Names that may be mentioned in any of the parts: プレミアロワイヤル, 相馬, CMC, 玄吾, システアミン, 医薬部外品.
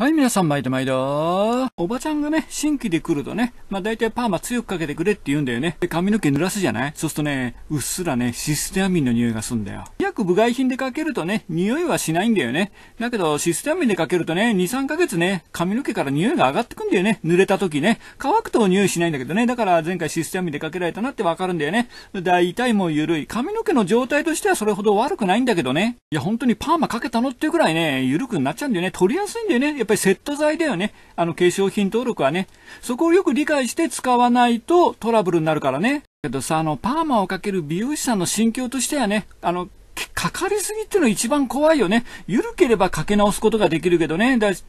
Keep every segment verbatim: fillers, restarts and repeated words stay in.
はい、皆さん毎度毎度。おばちゃんがね、新規で来るとね、まあ大体パーマ強くかけてくれって言うんだよね。で、髪の毛濡らすじゃない？そうするとね、うっすらね、システアミンの匂いがすんだよ。約部外品でかけるとね、匂いはしないんだよね。だけど、システアミンでかけるとね、に、さんかげつね、髪の毛から匂いが上がってくんだよね。濡れた時ね。乾くと匂いしないんだけどね。だから前回システアミンでかけられたなってわかるんだよね。大体もう緩い。髪の毛の状態としてはそれほど悪くないんだけどね。いや、本当にパーマかけたのっていうくらいね、緩くなっちゃうんだよね。取りやすいんだよね。やっぱりセット剤だよね。あの化粧品登録はね。そこをよく理解して使わないとトラブルになるからね。けどさ、あの、パーマをかける美容師さんの心境としてはね、あの、かかりすぎっていうのが一番怖いよね。緩ければかけ直すことができるけどね。だ化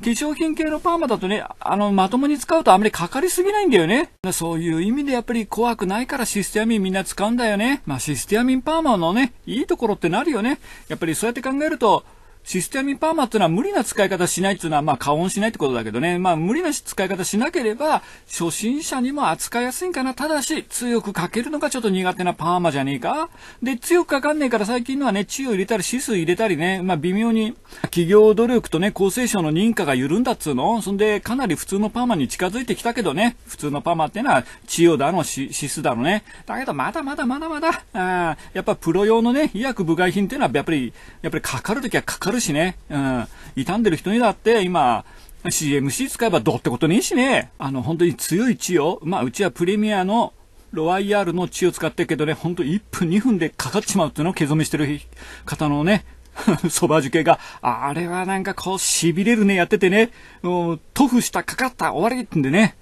粧品系のパーマだとね、あの、まともに使うとあまりかかりすぎないんだよね。そういう意味でやっぱり怖くないからシステアミンみんな使うんだよね。まあ、システアミンパーマのね、いいところってなるよね。やっぱりそうやって考えると、システアミンパーマっていうのは無理な使い方しないっていうのは、まあ、過温しないってことだけどね。まあ、無理な使い方しなければ、初心者にも扱いやすいんかな。ただし、強くかけるのがちょっと苦手なパーマじゃねえか。で、強くかかんねえから最近のはね、治癒入れたり、指数入れたりね、まあ、微妙に、企業努力とね、厚生省の認可が緩んだっつうの。そんで、かなり普通のパーマに近づいてきたけどね。普通のパーマってのは、治癒だの、指数だのね。だけど、まだまだまだまだ、あやっぱプロ用のね、医薬部外品っていうのは、やっぱり、やっぱりかかるときはかかるしね、うん、傷んでる人にだって今 シーエムシー 使えばどうってことねえしね。あの本当に強い血を、まあ、うちはプレミアのロワイヤルの血を使ってるけどね、本当いっぷんにふんでかかっちまうっていうのを毛染めしてる方のねそば受けがあれはなんかこう痺れるね。やっててね、もう塗布したかかった終わりってんでね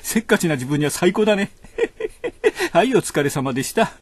せっかちな自分には最高だねはい、お疲れ様でした。